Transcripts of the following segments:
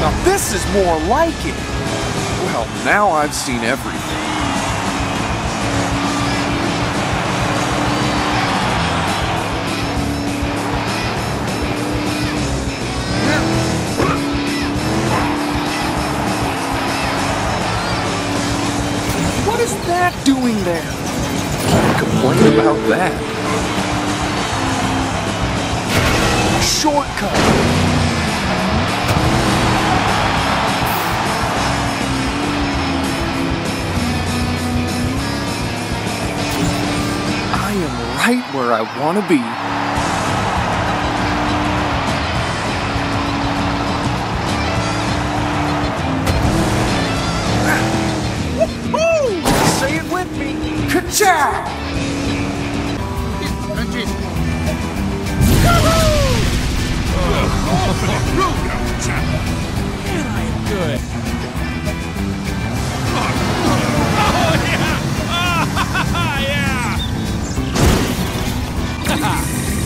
Now this is more like it. Well, now I've seen everything. What is that doing there? Can't complain about that. Shortcut. Right where I want to be. Woohoo! Say it with me. Ka-chow! Man, I am good. Oh, yeah! Oh, yeah!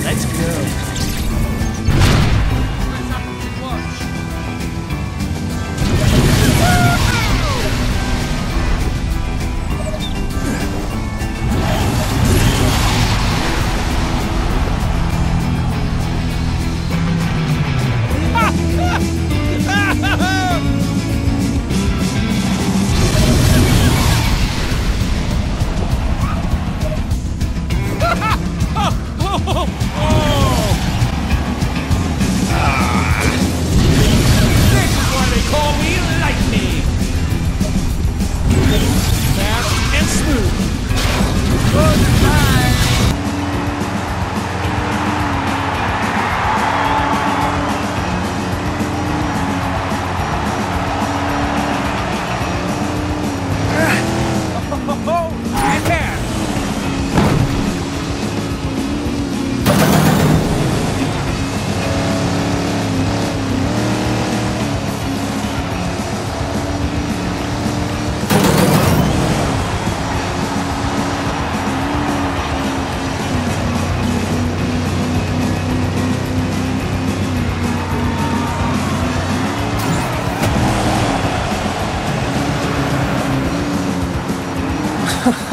Let's go.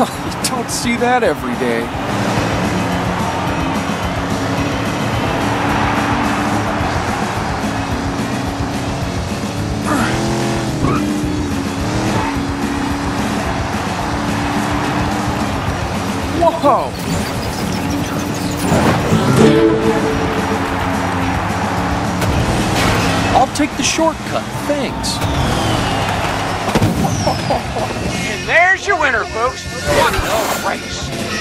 You don't see that every day. Whoa! I'll take the shortcut, thanks. And there's your winner, folks. What a race!